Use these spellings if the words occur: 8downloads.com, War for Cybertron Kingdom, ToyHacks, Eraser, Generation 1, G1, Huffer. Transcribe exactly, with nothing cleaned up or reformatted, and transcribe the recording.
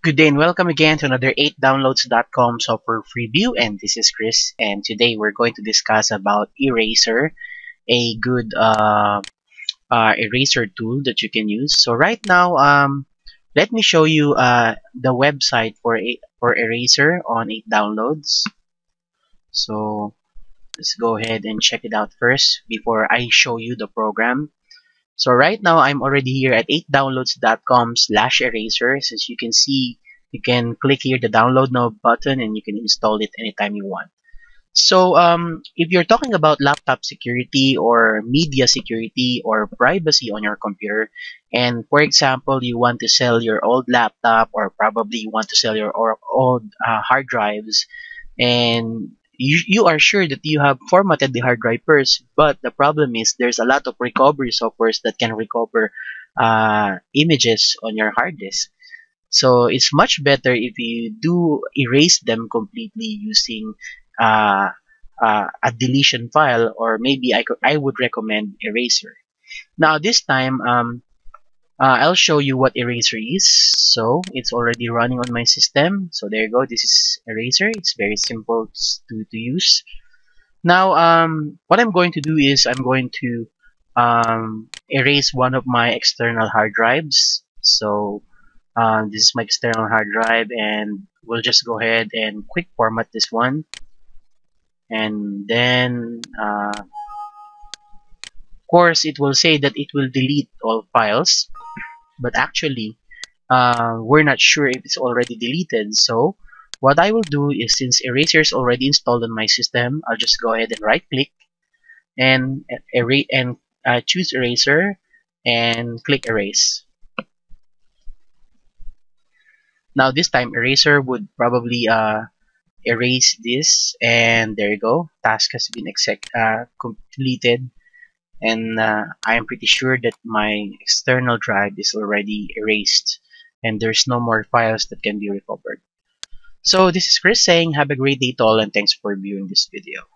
Good day and welcome again to another eight downloads dot com software preview, and this is Chris, and today we're going to discuss about Eraser, a good uh, uh, eraser tool that you can use. So right now, um, let me show you uh, the website for, for Eraser on eight downloads. So let's go ahead and check it out first before I show you the program. So right now, I'm already here at eight downloads dot com slash eraser. As you can see, you can click here the download now button and you can install it anytime you want. So um, if you're talking about laptop security or media security or privacy on your computer, and for example, you want to sell your old laptop or probably you want to sell your old uh, hard drives, and You, you are sure that you have formatted the hard drive first, but the problem is there's a lot of recovery softwares that can recover uh, images on your hard disk. So it's much better if you do erase them completely using uh, uh, a deletion file, or maybe I, could, I would recommend Eraser. Now this time, um, uh, I'll show you what Eraser is. So it's already running on my system. So there you go. This is Eraser. It's very simple to, to use. Now, um, what I'm going to do is I'm going to um, erase one of my external hard drives. So uh, this is my external hard drive, and we'll just go ahead and quick format this one. And then, uh, of course, it will say that it will delete all files, but actually, Uh, we're not sure if it's already deleted. So what I will do is, since Eraser is already installed on my system, I'll just go ahead and right click and erase and uh, choose Eraser and click erase. Now this time Eraser would probably uh, erase this, and there you go, task has been exec uh, completed. And uh, I am pretty sure that my external drive is already erased, and there's no more files that can be recovered. So this is Chris saying, have a great day to all, and thanks for viewing this video.